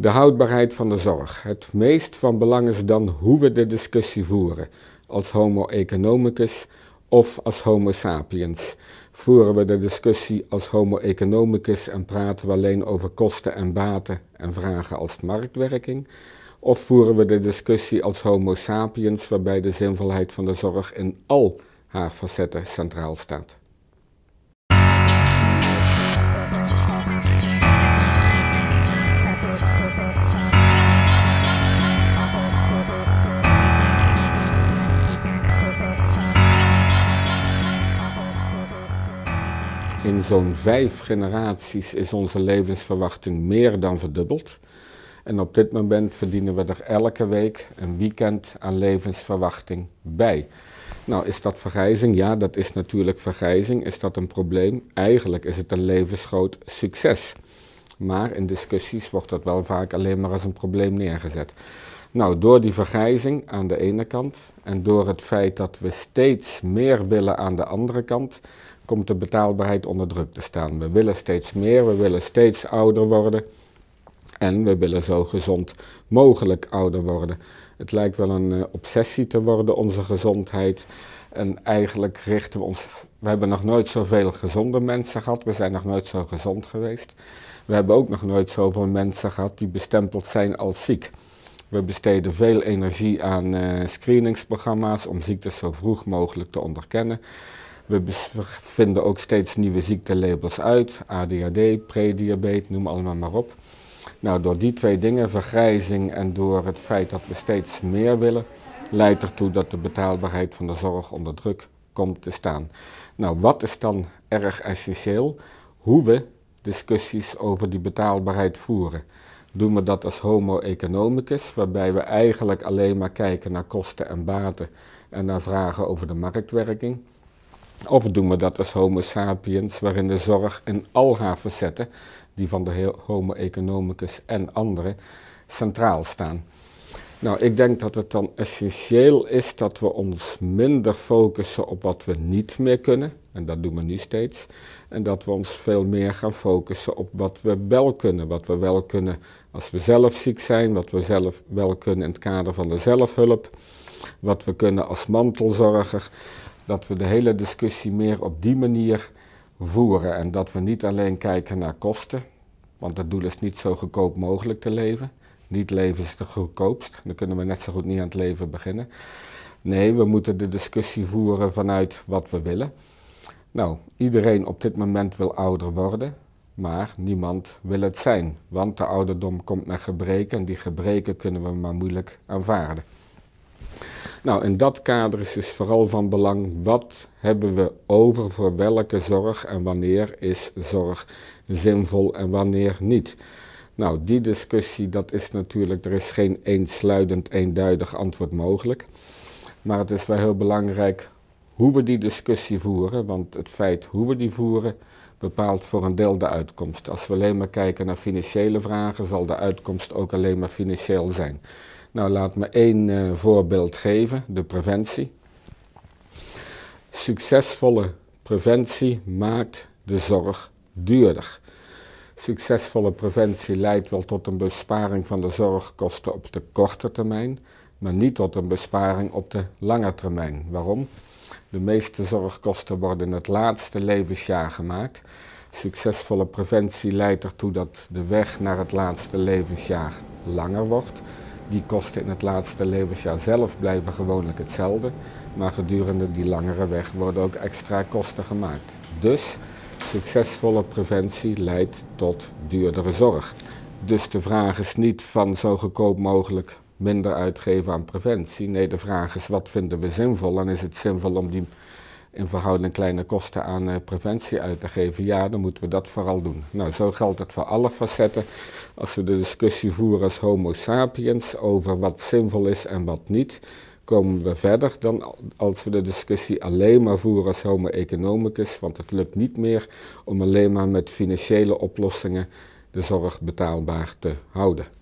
De houdbaarheid van de zorg. Het meest van belang is dan hoe we de discussie voeren. Als homo economicus of als homo sapiens. Voeren we de discussie als homo economicus en praten we alleen over kosten en baten en vragen als marktwerking? Of voeren we de discussie als homo sapiens waarbij de zinvolheid van de zorg in al haar facetten centraal staat? In zo'n 5 generaties is onze levensverwachting meer dan verdubbeld. En op dit moment verdienen we er elke week een weekend aan levensverwachting bij. Nou, is dat vergrijzing? Ja, dat is natuurlijk vergrijzing. Is dat een probleem? Eigenlijk is het een levensgroot succes. Maar in discussies wordt dat wel vaak alleen maar als een probleem neergezet. Nou, door die vergrijzing aan de ene kant en door het feit dat we steeds meer willen aan de andere kant, komt de betaalbaarheid onder druk te staan. We willen steeds meer, we willen steeds ouder worden en we willen zo gezond mogelijk ouder worden. Het lijkt wel een obsessie te worden, onze gezondheid. En eigenlijk richten we ons... We hebben nog nooit zoveel gezonde mensen gehad. We zijn nog nooit zo gezond geweest. We hebben ook nog nooit zoveel mensen gehad die bestempeld zijn als ziek. We besteden veel energie aan screeningsprogramma's om ziektes zo vroeg mogelijk te onderkennen. We vinden ook steeds nieuwe ziektelabels uit. ADHD, prediabetes, noem allemaal maar op. Nou, door die twee dingen, vergrijzing en door het feit dat we steeds meer willen, leidt ertoe dat de betaalbaarheid van de zorg onder druk komt te staan. Nou, wat is dan erg essentieel? Hoe we discussies over die betaalbaarheid voeren. Doen we dat als homo economicus, waarbij we eigenlijk alleen maar kijken naar kosten en baten en naar vragen over de marktwerking? Of doen we dat als homo sapiens, waarin de zorg in al haar facetten, die van de homo economicus en anderen, centraal staan? Nou, ik denk dat het dan essentieel is dat we ons minder focussen op wat we niet meer kunnen. En dat doen we nu steeds. En dat we ons veel meer gaan focussen op wat we wel kunnen. Wat we wel kunnen als we zelf ziek zijn. Wat we zelf wel kunnen in het kader van de zelfhulp. Wat we kunnen als mantelzorger. Dat we de hele discussie meer op die manier voeren. En dat we niet alleen kijken naar kosten. Want het doel is niet zo goedkoop mogelijk te leven. Niet leven is het goedkoopst. Dan kunnen we net zo goed niet aan het leven beginnen. Nee, we moeten de discussie voeren vanuit wat we willen. Nou, iedereen op dit moment wil ouder worden, maar niemand wil het zijn. Want de ouderdom komt met gebreken en die gebreken kunnen we maar moeilijk aanvaarden. Nou, in dat kader is dus vooral van belang, wat hebben we over voor welke zorg en wanneer is zorg zinvol en wanneer niet? Nou, die discussie, dat is natuurlijk, er is geen eensluidend, eenduidig antwoord mogelijk. Maar het is wel heel belangrijk hoe we die discussie voeren, want het feit hoe we die voeren bepaalt voor een deel de uitkomst. Als we alleen maar kijken naar financiële vragen, zal de uitkomst ook alleen maar financieel zijn. Nou, laat me één voorbeeld geven, de preventie. Succesvolle preventie maakt de zorg duurder. Succesvolle preventie leidt wel tot een besparing van de zorgkosten op de korte termijn, maar niet tot een besparing op de lange termijn. Waarom? De meeste zorgkosten worden in het laatste levensjaar gemaakt. Succesvolle preventie leidt ertoe dat de weg naar het laatste levensjaar langer wordt. Die kosten in het laatste levensjaar zelf blijven gewoonlijk hetzelfde, maar gedurende die langere weg worden ook extra kosten gemaakt. Dus succesvolle preventie leidt tot duurdere zorg. Dus de vraag is niet van zo goedkoop mogelijk minder uitgeven aan preventie. Nee, de vraag is wat vinden we zinvol en is het zinvol om die in verhouding kleine kosten aan preventie uit te geven? Ja, dan moeten we dat vooral doen. Nou, zo geldt het voor alle facetten. Als we de discussie voeren als homo sapiens over wat zinvol is en wat niet, komen we verder dan als we de discussie alleen maar voeren als homo economicus, want het lukt niet meer om alleen maar met financiële oplossingen de zorg betaalbaar te houden.